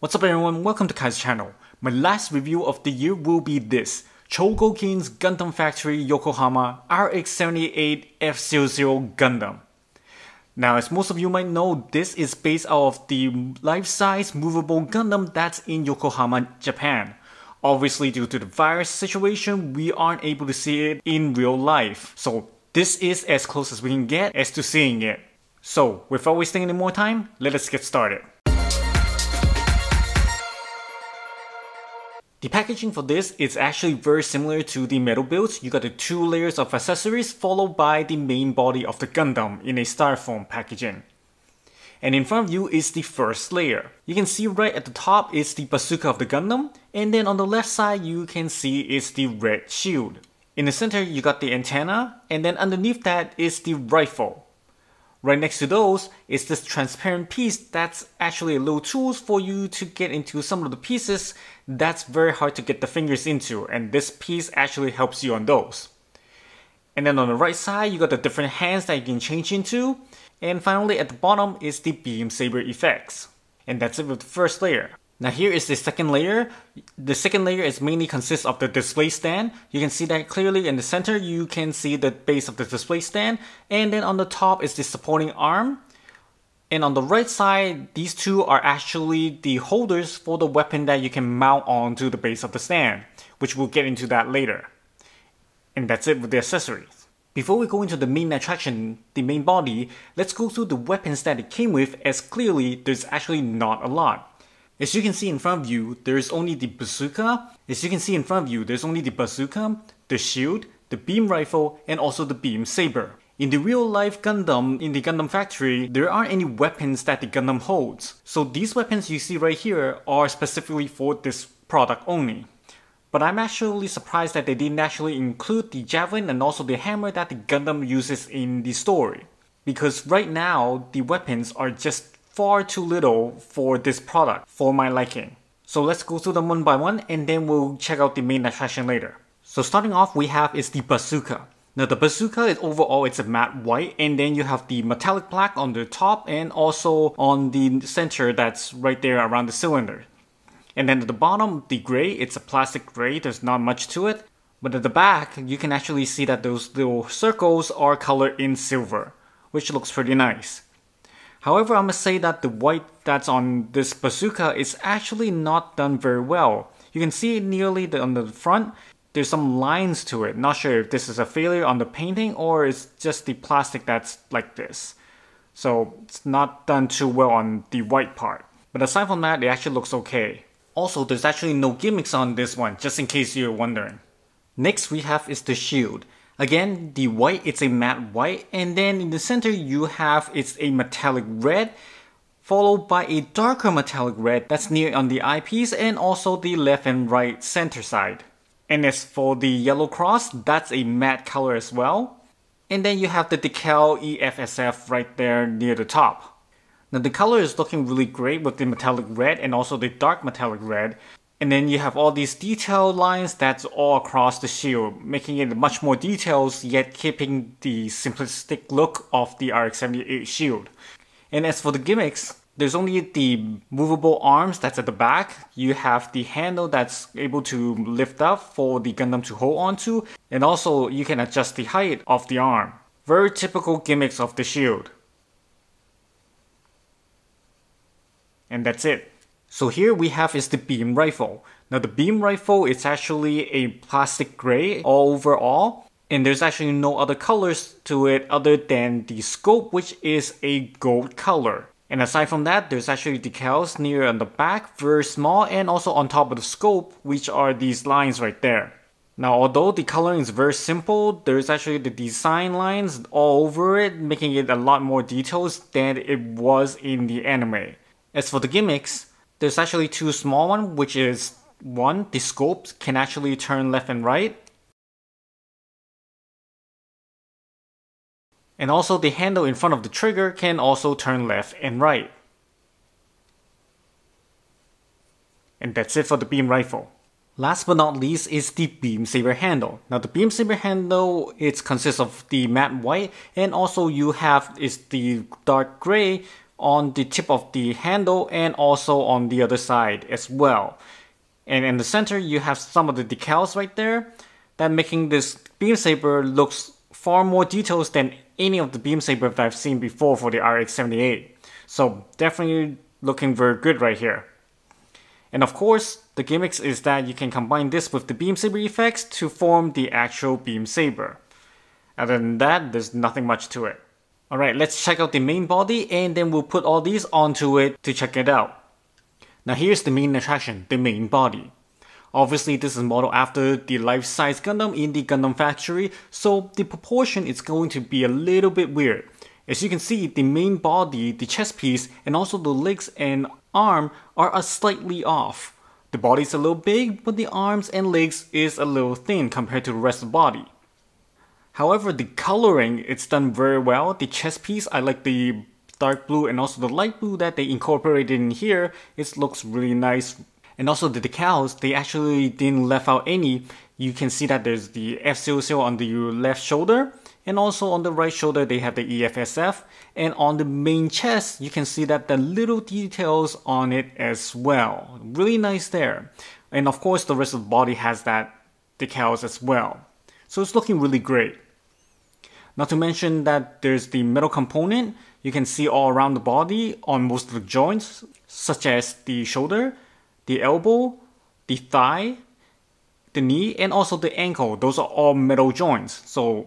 What's up everyone, welcome to Kai's channel. My last review of the year will be this, Chogokin's Gundam Factory Yokohama RX-78 F-00 Gundam. Now as most of you might know, this is based out of the life-size movable Gundam that's in Yokohama, Japan. Obviously due to the virus situation, we aren't able to see it in real life. So this is as close as we can get as to seeing it. So without wasting any more time, let us get started. The packaging for this is actually very similar to the metal builds. You got the two layers of accessories followed by the main body of the Gundam in a styrofoam packaging. And in front of you is the first layer. You can see right at the top is the bazooka of the Gundam, and then on the left side you can see is the red shield. In the center you got the antenna, and then underneath that is the rifle. Right next to those is this transparent piece that's actually a little tool for you to get into some of the pieces that's very hard to get the fingers into, and this piece actually helps you on those. And then on the right side you got the different hands that you can change into, and finally at the bottom is the beam saber effects. And that's it with the first layer. Now here is the second layer. The second layer is mainly consists of the display stand. You can see that clearly in the center you can see the base of the display stand, and then on the top is the supporting arm. And on the right side, these two are actually the holders for the weapon that you can mount onto the base of the stand, which we'll get into that later. And that's it with the accessories. Before we go into the main attraction, the main body, let's go through the weapons that it came with, as clearly there's actually not a lot. As you can see in front of you, there's only the bazooka. The shield, the beam rifle, and also the beam saber. In the real life Gundam, in the Gundam Factory, there aren't any weapons that the Gundam holds. So these weapons you see right here are specifically for this product only. But I'm actually surprised that they didn't actually include the javelin and also the hammer that the Gundam uses in the story. Because right now, the weapons are just far too little for this product for my liking. So let's go through them one by one, and then we'll check out the main attraction later. So starting off we have is the bazooka. Now the bazooka is overall it's a matte white, and then you have the metallic black on the top and also on the center that's right there around the cylinder. And then at the bottom the gray, it's a plastic gray, there's not much to it. But at the back you can actually see that those little circles are colored in silver, which looks pretty nice. However, I must say that the white that's on this bazooka is actually not done very well. You can see it nearly on the front, there's some lines to it. Not sure if this is a failure on the painting or it's just the plastic that's like this. So it's not done too well on the white part. But aside from that, it actually looks okay. Also, there's actually no gimmicks on this one, just in case you're wondering. Next we have is the shield. Again, the white, it's a matte white, and then in the center you have it's a metallic red, followed by a darker metallic red that's near on the eyepiece and also the left and right center side. And as for the yellow cross, that's a matte color as well. And then you have the decal EFSF right there near the top. Now the color is looking really great with the metallic red and also the dark metallic red. And then you have all these detail lines that's all across the shield, making it much more details yet keeping the simplistic look of the RX-78 shield. And as for the gimmicks, there's only the movable arms that's at the back. You have the handle that's able to lift up for the Gundam to hold onto, and also you can adjust the height of the arm. Very typical gimmicks of the shield. And that's it. So here we have is the beam rifle. Now the beam rifle is actually a plastic gray overall, and there's actually no other colors to it other than the scope, which is a gold color. And aside from that, there's actually decals near on the back, very small, and also on top of the scope, which are these lines right there. Now although the coloring is very simple, there's actually the design lines all over it, making it a lot more details than it was in the anime. As for the gimmicks, there's actually two small ones, which is one, the scope can actually turn left and right. And also the handle in front of the trigger can also turn left and right. And that's it for the beam rifle. Last but not least is the beam saber handle. Now the beam saber handle, it consists of the matte white, and also you have is the dark gray on the tip of the handle and also on the other side as well. And in the center you have some of the decals right there that making this beam saber looks far more detailed than any of the beam saber that I've seen before for the RX-78. So definitely looking very good right here. And of course, the gimmicks is that you can combine this with the beam saber effects to form the actual beam saber. Other than that, there's nothing much to it. Alright, let's check out the main body and then we'll put all these onto it to check it out. Now here's the main attraction, the main body. Obviously this is modeled after the life-size Gundam in the Gundam Factory, so the proportion is going to be a little bit weird. As you can see, the main body, the chest piece, and also the legs and arm are slightly off. The body's a little big, but the arms and legs is a little thin compared to the rest of the body. However, the coloring, it's done very well. The chest piece, I like the dark blue and also the light blue that they incorporated in here. It looks really nice. And also the decals, they actually didn't leave out any. You can see that there's the FCO seal on the left shoulder, and also on the right shoulder they have the EFSF, and on the main chest you can see that the little details on it as well. Really nice there. And of course the rest of the body has that decals as well. So it's looking really great. Not to mention that there's the metal component. You can see all around the body on most of the joints, such as the shoulder, the elbow, the thigh, the knee, and also the ankle. Those are all metal joints, so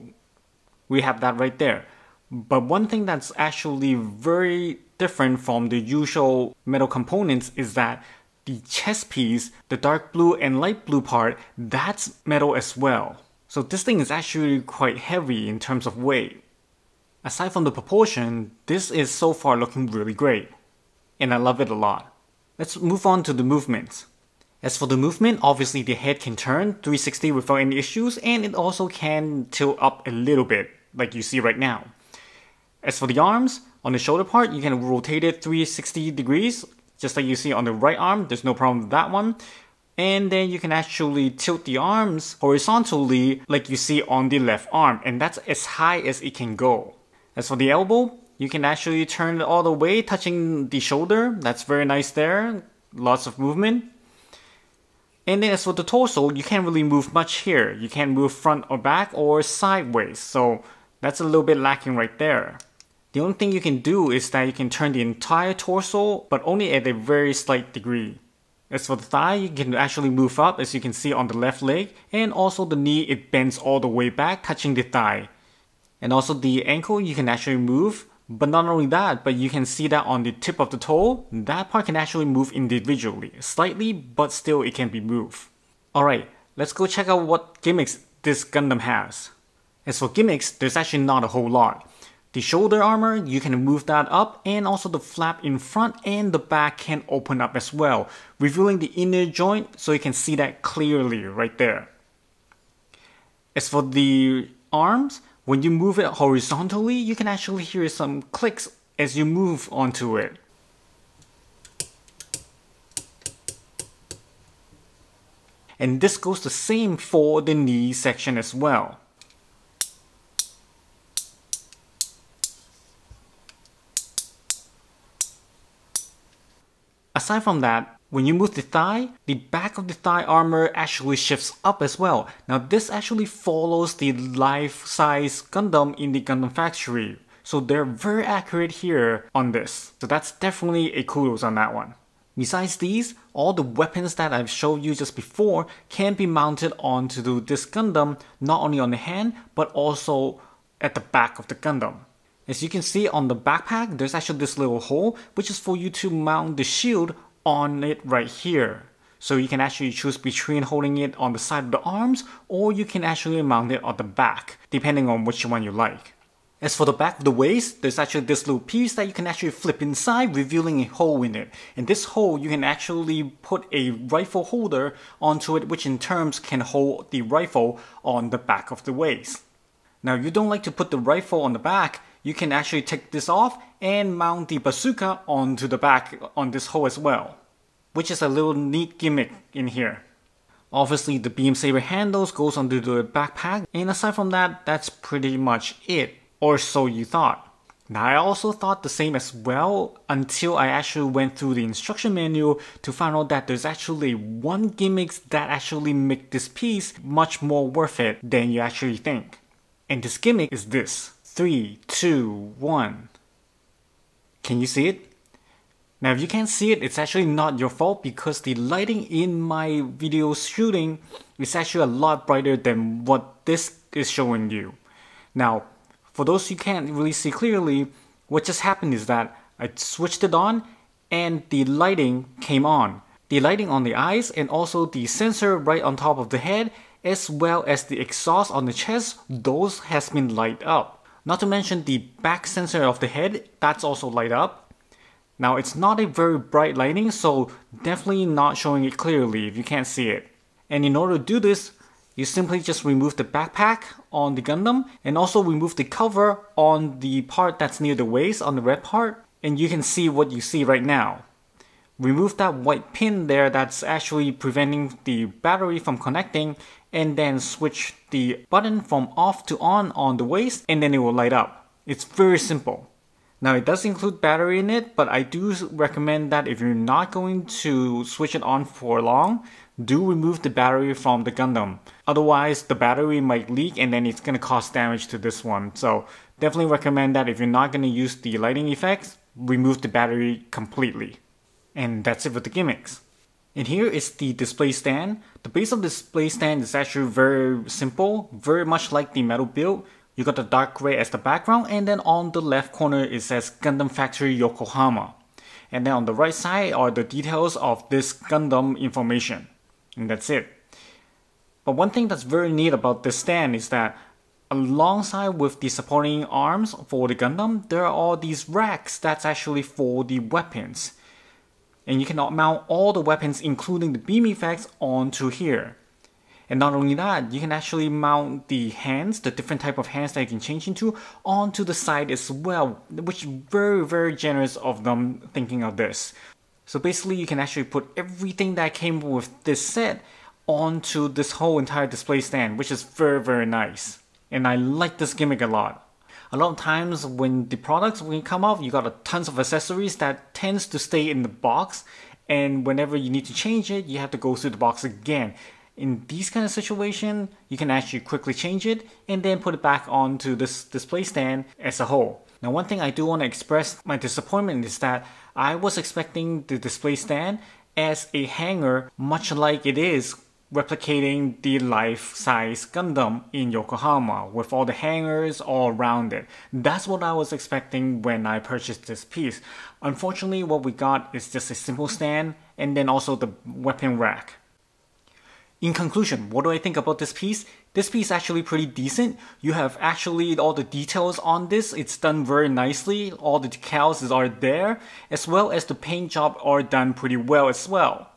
we have that right there. But one thing that's actually very different from the usual metal components is that the chest piece, the dark blue and light blue part, that's metal as well. So this thing is actually quite heavy in terms of weight. Aside from the proportion, this is so far looking really great, and I love it a lot. Let's move on to the movement. As for the movement, obviously the head can turn 360 without any issues, and it also can tilt up a little bit, like you see right now. As for the arms, on the shoulder part, you can rotate it 360 degrees, just like you see on the right arm, there's no problem with that one. And then you can actually tilt the arms horizontally, like you see on the left arm, and that's as high as it can go. As for the elbow, you can actually turn it all the way, touching the shoulder. That's very nice there. Lots of movement. And then as for the torso, you can't really move much here. You can't move front or back or sideways. So that's a little bit lacking right there. The only thing you can do is that you can turn the entire torso, but only at a very slight degree. As for the thigh, you can actually move up, as you can see on the left leg. And also the knee, it bends all the way back, touching the thigh. And also the ankle, you can actually move. But not only that, but you can see that on the tip of the toe, that part can actually move individually, slightly, but still it can be moved. Alright, let's go check out what gimmicks this Gundam has. As for gimmicks, there's actually not a whole lot. The shoulder armor, you can move that up, and also the flap in front and the back can open up as well, revealing the inner joint so you can see that clearly right there. As for the arms, when you move it horizontally, you can actually hear some clicks as you move onto it. And this goes the same for the knee section as well. Aside from that, when you move the thigh, the back of the thigh armor actually shifts up as well. Now this actually follows the life-size Gundam in the Gundam Factory. So they're very accurate here on this. So that's definitely a kudos on that one. Besides these, all the weapons that I've showed you just before can be mounted onto this Gundam, not only on the hand, but also at the back of the Gundam. As you can see on the backpack, there's actually this little hole, which is for you to mount the shield on it right here. So you can actually choose between holding it on the side of the arms, or you can actually mount it on the back, depending on which one you like. As for the back of the waist, there's actually this little piece that you can actually flip inside, revealing a hole in it. And this hole, you can actually put a rifle holder onto it, which in turn can hold the rifle on the back of the waist. Now if you don't like to put the rifle on the back, you can actually take this off and mount the bazooka onto the back on this hole as well, which is a little neat gimmick in here. Obviously the beam saber handles goes onto the backpack, and aside from that, that's pretty much it, or so you thought. Now I also thought the same as well until I actually went through the instruction manual to find out that there's actually one gimmick that actually makes this piece much more worth it than you actually think. And this gimmick is this. 3, 2, 1. Can you see it? Now if you can't see it, it's actually not your fault because the lighting in my video shooting is actually a lot brighter than what this is showing you. Now, for those who can't really see clearly, what just happened is that I switched it on and the lighting came on. The lighting on the eyes and also the sensor right on top of the head as well as the exhaust on the chest, those has been light up. Not to mention the back sensor of the head, that's also light up. Now it's not a very bright lighting, so definitely not showing it clearly if you can't see it. And in order to do this, you simply just remove the backpack on the Gundam and also remove the cover on the part that's near the waist, on the red part, and you can see what you see right now. Remove that white pin there that's actually preventing the battery from connecting, and then switch the button from off to on the waist, and then it will light up. It's very simple. Now it does include battery in it, but I do recommend that if you're not going to switch it on for long, do remove the battery from the Gundam. Otherwise the battery might leak and then it's going to cause damage to this one. So definitely recommend that if you're not going to use the lighting effects, remove the battery completely. And that's it with the gimmicks. And here is the display stand. The base of the display stand is actually very simple, very much like the metal build. You got the dark gray as the background, and then on the left corner it says Gundam Factory Yokohama. And then on the right side are the details of this Gundam information. And that's it. But one thing that's very neat about this stand is that alongside with the supporting arms for the Gundam, there are all these racks that's actually for the weapons. And you can mount all the weapons including the beam effects onto here. And not only that, you can actually mount the hands, the different type of hands that you can change into, onto the side as well, which is very, very generous of them thinking of this. So basically, you can actually put everything that came with this set onto this whole entire display stand, which is very, very nice. And I like this gimmick a lot. A lot of times when the products come out, you got a tons of accessories that tends to stay in the box, and whenever you need to change it, you have to go through the box again. In these kind of situation, you can actually quickly change it and then put it back onto this display stand as a whole. Now one thing I do want to express my disappointment is that I was expecting the display stand as a hanger, much like it is replicating the life-size Gundam in Yokohama with all the hangers all around it. That's what I was expecting when I purchased this piece. Unfortunately, what we got is just a simple stand and then also the weapon rack. In conclusion, what do I think about this piece? This piece is actually pretty decent. You have actually all the details on this. It's done very nicely. All the decals are there, as well as the paint job are done pretty well as well.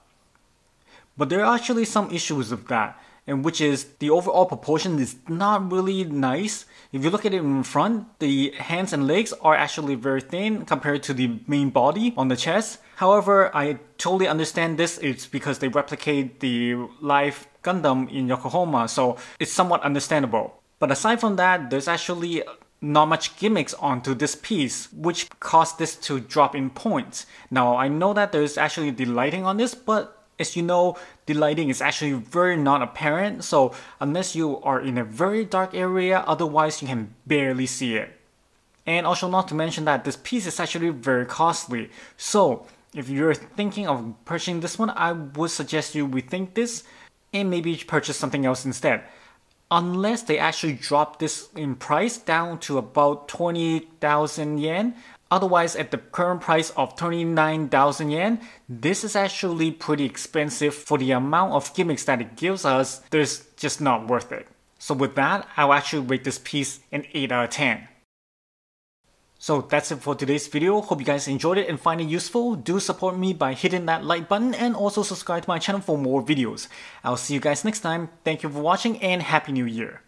But there are actually some issues with that, and which is the overall proportion is not really nice. If you look at it in front, the hands and legs are actually very thin compared to the main body on the chest. However, I totally understand this. It's because they replicate the live Gundam in Yokohama, so it's somewhat understandable. But aside from that, there's actually not much gimmicks onto this piece, which caused this to drop in points. Now, I know that there's actually the lighting on this, but as you know, the lighting is actually very not apparent, so unless you are in a very dark area, otherwise you can barely see it. And also not to mention that this piece is actually very costly, so if you're thinking of purchasing this one, I would suggest you rethink this and maybe purchase something else instead. Unless they actually drop this in price down to about 20,000 yen. Otherwise, at the current price of 39,000 yen, this is actually pretty expensive for the amount of gimmicks that it gives us. There's just not worth it. So with that, I'll actually rate this piece an 8 out of 10. So that's it for today's video. Hope you guys enjoyed it and find it useful. Do support me by hitting that like button and also subscribe to my channel for more videos. I'll see you guys next time. Thank you for watching and Happy New Year!